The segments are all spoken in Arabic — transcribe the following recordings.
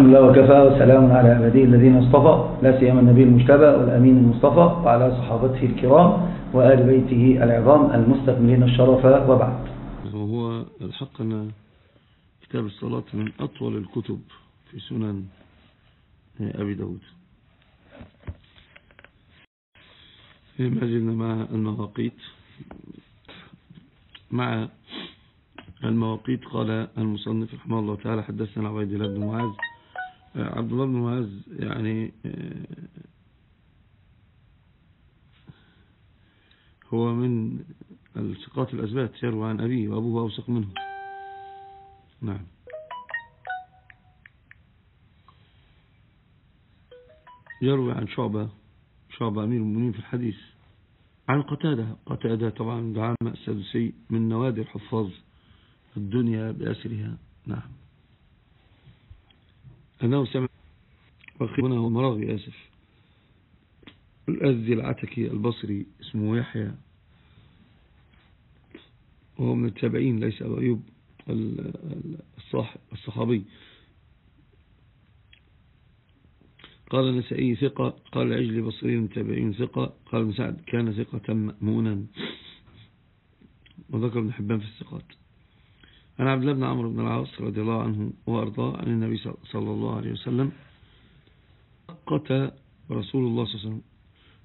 الحمد لله وكفى وسلام على عباده الذين اصطفى، لا سيما النبي المجتبى والأمين المصطفى وعلى صحابته الكرام وآل بيته العظام المستكملين الشرف، وبعد. وهو الحق أن كتاب الصلاة من أطول الكتب في سنن أبي داود. ما زلنا مع المواقيت. قال المصنف رحمه الله تعالى: حدثنا عبد الله بن معاذ. عبد الله بن معاذ يعني هو من الثقات الأثبات، يروى عن أبيه وأبوه أوثق منه. نعم. يروي عن شعبة أمير المؤمنين في الحديث، عن قتادة طبعا دعامة السدوسي من نوادر حفاظ الدنيا بأسرها. نعم. أنه سمع وخيبنا ومراغي آسف الأذي العتكي البصري، اسمه يحيى، وهو من التابعين، ليس أبو أيوب الصحابي. قال النسائي ثقة، قال العجلي بصري من التابعين ثقة، قال سعد كان ثقة مأمونا، وذكر ابن حبان في الثقات. عن عبد الله بن عمرو بن العاص رضي الله عنه وأرضاه عن النبي صلى الله عليه وسلم: وقت رسول الله صلى الله عليه وسلم،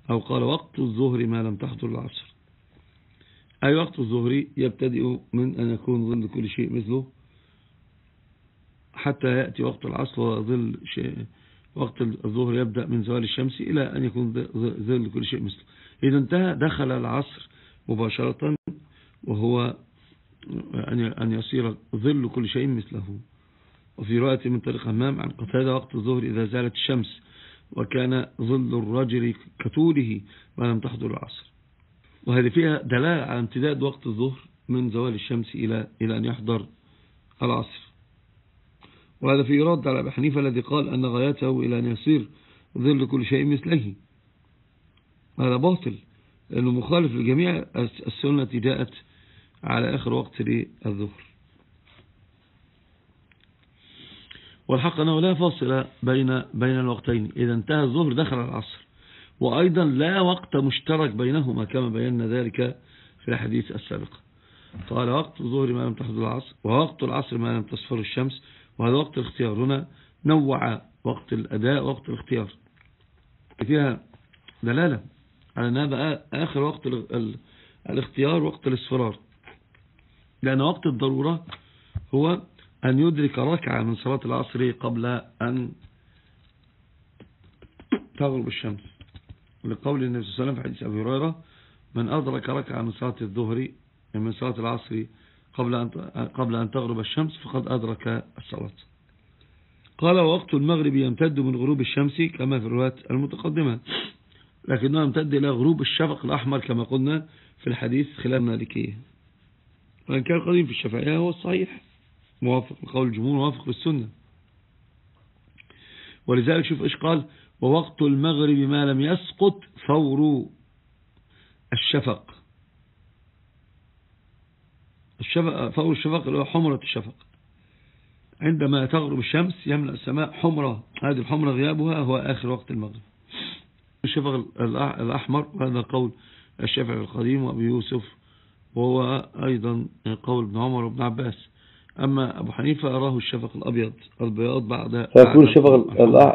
أو قال: وقت الظهر ما لم تحضر العصر. أي وقت الظهر يبتدئ من أن يكون ظل كل شيء مثله حتى يأتي وقت العصر، وظل شيء وقت الظهر يبدأ من زوال الشمس إلى أن يكون ظل كل شيء مثله. إذا انتهى دخل العصر مباشرة، وهو أن يصير ظل كل شيء مثله. وفي رواية من طريق همام عن قتادة: وقت الظهر إذا زالت الشمس، وكان ظل الرجل كطوله ما لم تحضر العصر. وهذه فيها دلالة على امتداد وقت الظهر من زوال الشمس إلى أن يحضر العصر. وهذا في رد على أبو حنيفة الذي قال أن غايته إلى أن يصير ظل كل شيء مثله. هذا باطل، لأنه مخالف لجميع السنة التي جاءت على آخر وقت للظهر. والحق أنه لا فاصل بين الوقتين، إذا انتهى الظهر دخل العصر، وأيضا لا وقت مشترك بينهما كما بينا ذلك في الحديث السابق. قال: وقت الظهر ما لم تحضر العصر، ووقت العصر ما لم تصفر الشمس. وهذا وقت الاختيار. هنا نوع وقت الأداء وقت الاختيار، فيها دلالة على أن هذا آخر وقت الاختيار وقت الاصفرار، لأن وقت الضرورة هو أن يدرك ركعة من صلاة العصر قبل أن تغرب الشمس، لقول النبي صلى الله عليه وسلم في حديث أبي هريرة: من أدرك ركعة من صلاة الظهر من صلاة العصر قبل أن تغرب الشمس فقد أدرك الصلاة. قال: ووقت المغرب يمتد من غروب الشمس كما في الرواية المتقدمة، لكنه يمتد إلى غروب الشفق الأحمر كما قلنا في الحديث خلاف المالكية، وإن كان قديم في الشافعية هو الصحيح، موافق لقول الجمهور، موافق بالسنة. ولذلك شوف إيش قال: ووقت المغرب ما لم يسقط فور الشفق. فور الشفق اللي هو حمرة الشفق، عندما تغرب الشمس يملأ السماء حمرة، هذه الحمرة غيابها هو آخر وقت المغرب الشفق الأحمر. هذا قول الشافعي القديم وأبي يوسف، وهو أيضا قول ابن عمر وابن عباس. أما أبو حنيفة أراه الشفق الأبيض بعد فيكون الشفق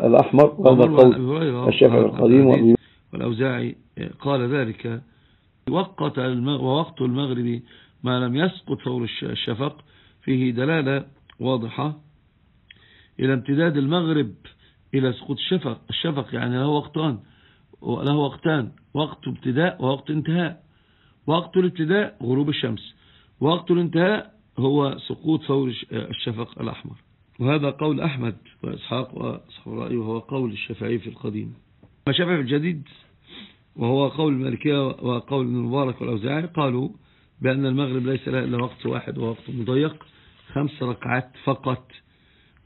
الأحمر، وهذا قول الشافعي القديم والأوزاعي قال ذلك. ووقت المغرب ما لم يسقط فور الشفق، فيه دلالة واضحة إلى امتداد المغرب إلى سقوط الشفق يعني له وقتان: وقت ابتداء ووقت انتهاء. وقت الابتداء غروب الشمس، وقت الانتهاء هو سقوط فور الشفق الأحمر. وهذا قول أحمد وإسحاق وأصحاب الرأي، وهو قول الشافعي في القديم. ما شافعي في الجديد وهو قول المالكية وقول ابن المبارك والأوزاعي، قالوا بأن المغرب ليس له إلا وقت واحد، ووقت مضيق 5 ركعات فقط،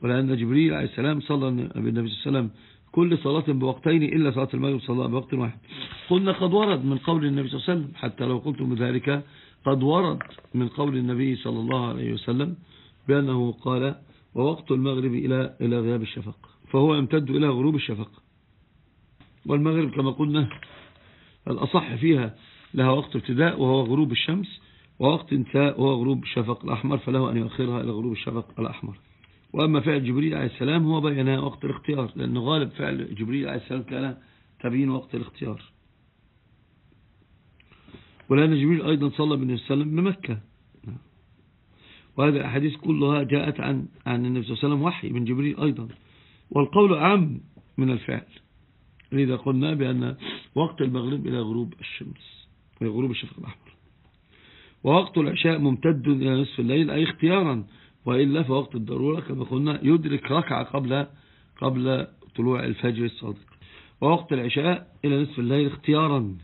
ولأن جبريل عليه السلام صلى بالنبي صلى الله عليه وسلم كل صلاة بوقتين إلا صلاة المغرب صلى بوقت واحد. قلنا قد ورد من قول النبي صلى الله عليه وسلم، حتى لو قلتم ذلك قد ورد من قول النبي صلى الله عليه وسلم بأنه قال: ووقت المغرب إلى غياب الشفق، فهو يمتد إلى غروب الشفق. والمغرب كما قلنا الأصح فيها لها وقت ابتداء وهو غروب الشمس، ووقت انتهاء وهو غروب الشفق الأحمر، فله أن يؤخرها إلى غروب الشفق الأحمر. وأما فعل جبريل عليه السلام هو بينها وقت الاختيار، لأن غالب فعل جبريل عليه السلام كان تبين وقت الاختيار، ولأن جبريل أيضا صلى النبي صلى الله عليه وسلم بمكة، وهذه الأحاديث كلها جاءت عن النبي صلى الله عليه وسلم وحي من جبريل أيضا، والقول عام من الفعل، لذا قلنا بأن وقت المغرب إلى غروب الشمس إلى غروب الشفق الأحمر. ووقت العشاء ممتد إلى نصف الليل أي اختيارا، وإلا فوقت الضرورة كما قلنا يدرك ركعة قبل طلوع الفجر الصادق. ووقت العشاء إلى نصف الليل اختيارا،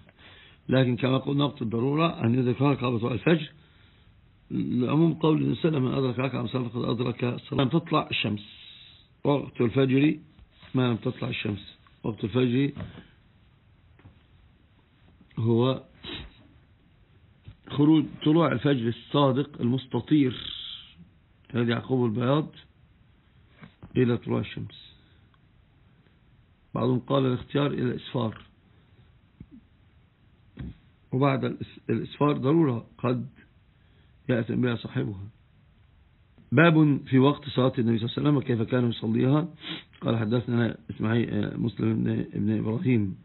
لكن كما قلنا وقت الضرورة أن يدرك ركعة قبل طلوع الفجر، لعموم قول النساء من أدرك ركعة مسافة قد أدرك الصلاة. لم تطلع الشمس وقت الفجر، ما لم تطلع الشمس وقت الفجر هو خروج طلوع الفجر الصادق المستطير الذي يعقبه البياض إلى طلوع الشمس. بعضهم قال الاختيار إلى الإسفار، وبعد الإسفار ضرورة قد يأتي بها صاحبها. باب في وقت صلاة النبي صلى الله عليه وسلم كيف كان يصليها. قال حدثنا إسماعيل مسلم ابن إبراهيم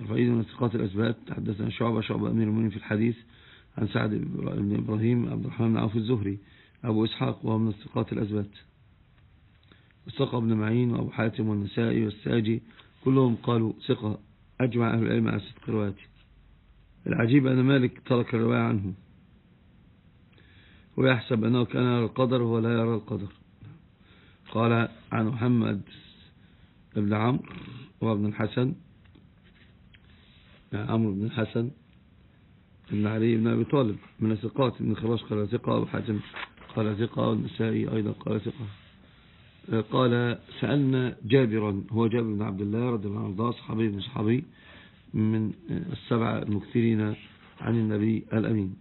رفيد من ثقات الأثبات، حدثنا شعبة أمير المؤمنين في الحديث عن سعد بن إبراهيم عبد الرحمن بن عوف الزهري أبو إسحاق وهو من ثقات الأثبات، وثقة ابن معين وأبو حاتم والنسائي والساجي كلهم قالوا ثقة، أجمع أهل العلم على صدق روايته. العجيب أن مالك ترك الرواية عنه ويحسب أنه كان يرى القدر وهو لا يرى القدر. قال عن محمد بن عمرو وابن الحسن عمرو بن الحسن بن علي بن أبي طالب من الثقات، ابن خراش قال ثقة، أبو حاتم قال ثقة، والنسائي أيضا قال ثقة. قال سألنا جابرا، هو جابر بن عبد الله رضي الله عنه، صحابي بن صحابي من السبعة المكثرين عن النبي الأمين.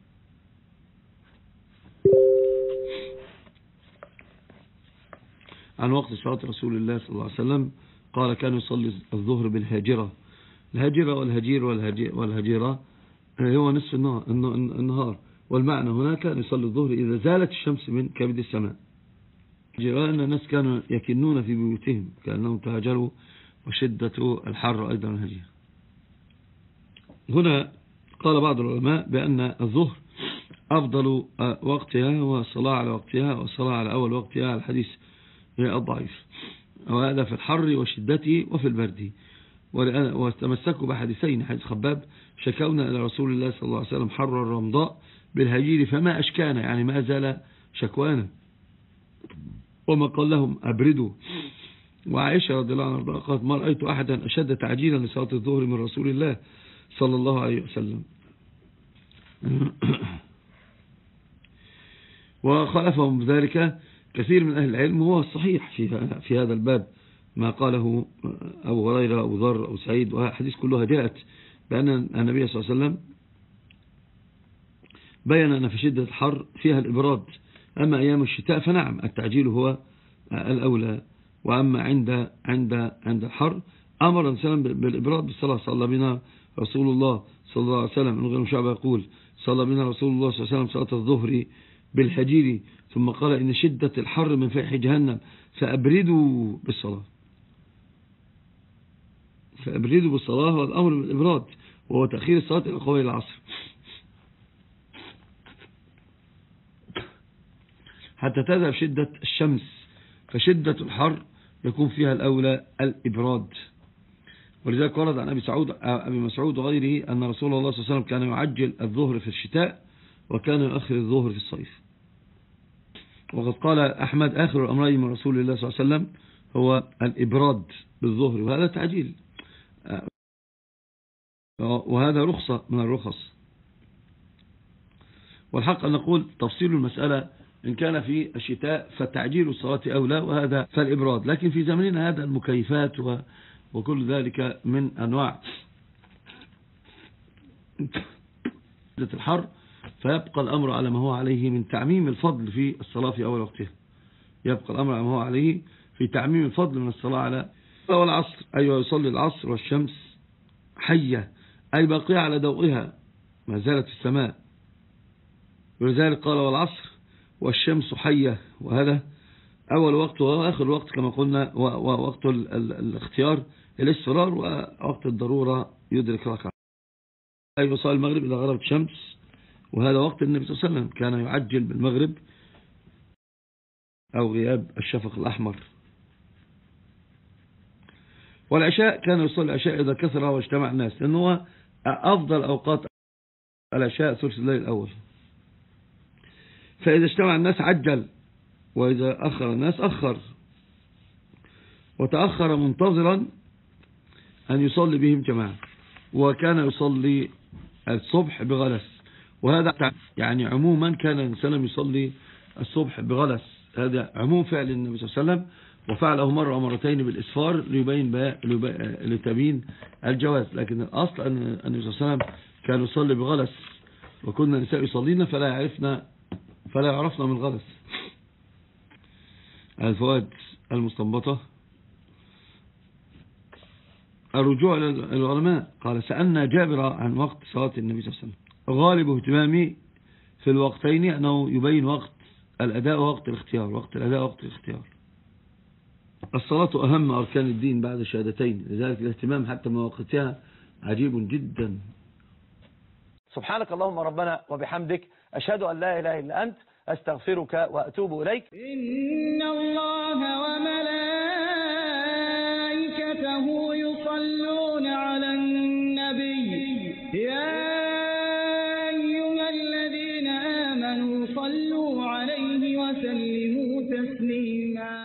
عن وقت صلاة رسول الله صلى الله عليه وسلم قال كان يصلي الظهر بالهاجرة. الهاجرة والهجيرة هو نصف النهار، والمعنى هنا كان يصلي الظهر إذا زالت الشمس من كبد السماء. الهجيرة أن الناس كانوا يكنون في بيوتهم كأنهم تهاجروا وشدة الحر أيضا الهجيرة. هنا قال بعض العلماء بأن الظهر أفضل وقتها والصلاة على وقتها والصلاة على أول وقتها على الحديث الضعيف، وهذا في الحر وشدته وفي البرد. وتمسكوا بحديثين، حديث خباب شكونا إلى رسول الله صلى الله عليه وسلم حر الرمضاء بالهجير فما أشكانا، يعني ما زال شكوانا، وما قال لهم أبردوا. وعائشة رضي الله عنها قالت ما رأيت أحدا أشد تعجيلا لصلاة الظهر من رسول الله صلى الله عليه وسلم. وخالفهم بذلك كثير من أهل العلم، هو الصحيح في هذا الباب ما قاله أبو هريرة أبو ذر أبو سعيد، وحديث كلها جاءت بأن النبي صلى الله عليه وسلم بيّن أن في شدة الحر فيها الإبراد، أما أيام الشتاء فنعم التعجيل هو الأولى، وأما عند الحر أمر الإنسان بالإبراد بالصلاة. صلى بنا رسول الله صلى الله عليه وسلم، من غير شعبة يقول صلى بنا رسول الله صلى الله عليه وسلم صلاة الظهر بالحجير ثم قال إن شدة الحر من فيح جهنم فأبردوا بالصلاة، فأبردوا بالصلاة والأمر بالإبراد وهو تأخير الصلاة إلى قبيل العصر حتى تذهب شدة الشمس، فشدة الحر يكون فيها الأولى الإبراد. ولذلك ورد عن أبي مسعود وغيره أن رسول الله صلى الله عليه وسلم كان يعجل الظهر في الشتاء وكان يؤخر الظهر في الصيف. وقد قال أحمد آخر الأمرين من رسول الله صلى الله عليه وسلم هو الإبراد بالظهر، وهذا تعجيل وهذا رخصة من الرخص. والحق أن نقول تفصيل المسألة إن كان في الشتاء فتعجيل الصلاة أولى وهذا فالإبراد، لكن في زمننا هذا المكيفات وكل ذلك من أنواع الحر، فيبقى الأمر على ما هو عليه من تعميم الفضل في الصلاة في أول وقتها. يبقى الأمر ما هو عليه في تعميم الفضل من الصلاة على والعصر، أيوة يصلي العصر والشمس حية أي باقية على ضوئها ما زالت السماء، ولذلك قال والعصر والشمس حية، وهذا أول وقت وآخر وقت كما قلنا، ووقت الاختيار الاصرار ووقت الضرورة يدرك ركعة. أي صلاة المغرب إلى غربت الشمس، وهذا وقت النبي صلى الله عليه وسلم كان يعجل بالمغرب أو غياب الشفق الأحمر. والعشاء كان يصلي العشاء إذا كثر واجتمع الناس، لأنه أفضل أوقات العشاء ثلث الليل الأول، فإذا اجتمع الناس عجل، وإذا أخر الناس أخر، وتأخر منتظرا أن يصلي بهم جماعة. وكان يصلي الصبح بغلس، وهذا يعني عموما كان الإنسان يصلي الصبح بغلس، هذا عموم فعل النبي صلى الله عليه وسلم، وفعله مرة ومرتين بالإسفار لتبين الجواز، لكن الأصل أن النبي صلى الله عليه وسلم كان يصلي بغلس، وكنا نساء يصلينا فلا عرفنا من غلس. الفوائد المستنبطة: الرجوع للعلماء. قال: سألنا جابر عن وقت صلاة النبي صلى الله عليه وسلم، غالب اهتمامي في الوقتين أنه يبين وقت الأداء ووقت الاختيار، وقت الأداء ووقت الاختيار. الصلاة أهم أركان الدين بعد الشهادتين، لذلك الاهتمام حتى من وقتها عجيب جدا. سبحانك اللهم ربنا وبحمدك، أشهد أن لا إله إلا أنت، أستغفرك وأتوب إليك. إن الله وملائكته يصلون على النبي يا أيها الذين آمنوا صلوا عليه وسلموا تسليما.